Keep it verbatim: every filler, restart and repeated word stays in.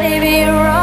Let it be wrong.